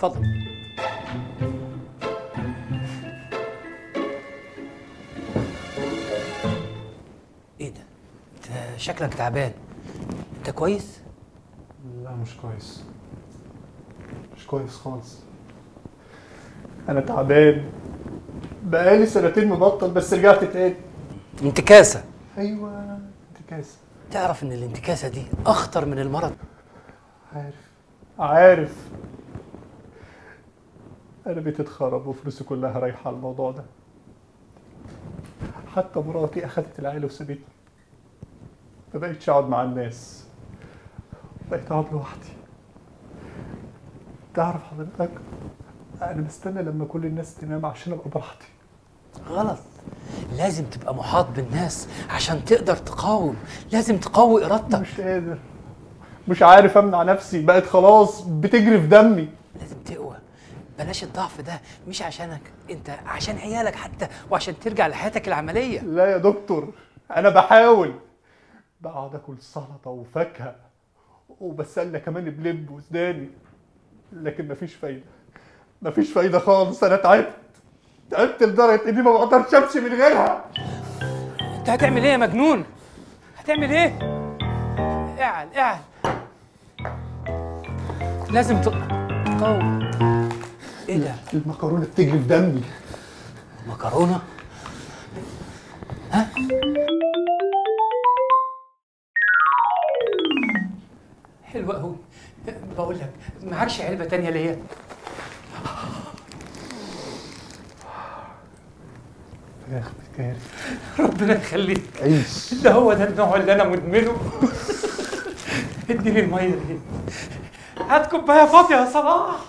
تفضل. ايه ده؟ انت شكلك تعبان. انت كويس؟ لا مش كويس. مش كويس خالص. انا تعبان. بقالي سنتين مبطل بس رجعت تاني. انتكاسة. ايوه انتكاسة. تعرف ان الانتكاسة دي اخطر من المرض؟ عارف. انا بيتي اتخرب وفلوسي كلها رايحه على الموضوع ده. حتى مراتي اخدت العيله وسابتني. ما بقتش اقعد مع الناس. بقيت اقعد لوحدي. تعرف حضرتك انا بستنى لما كل الناس تنام عشان ابقى براحتي. غلط. لازم تبقى محاط بالناس عشان تقدر تقاوم. لازم تقوي ارادتك. مش قادر. مش عارف امنع نفسي. بقت خلاص بتجري في دمي. لازم تقوى. بلاش الضعف ده. مش عشانك انت، عشان عيالك حتى، وعشان ترجع لحياتك العمليه. لا يا دكتور انا بحاول. بقعد اكل سلطه وفاكهه وبسلى كمان بلب وسداني، لكن مفيش فايده. مفيش فايده خالص. انا تعبت لدرجه اني ما بقدرش امشي من غيرها. انت هتعمل ايه يا مجنون؟ هتعمل ايه؟ اعل لازم تقوم. ايه ده؟ المكرونه بتجري في دمي. مكرونه؟ ها؟ حلوه قوي. بقول لك معكش علبه تانيه ليا؟ فراخ بالكارثه. ربنا يخليك. عيش. ده هو ده النوع اللي انا مدمنه. اديني الميه دي. هات كوبايه فاضيه يا صلاح.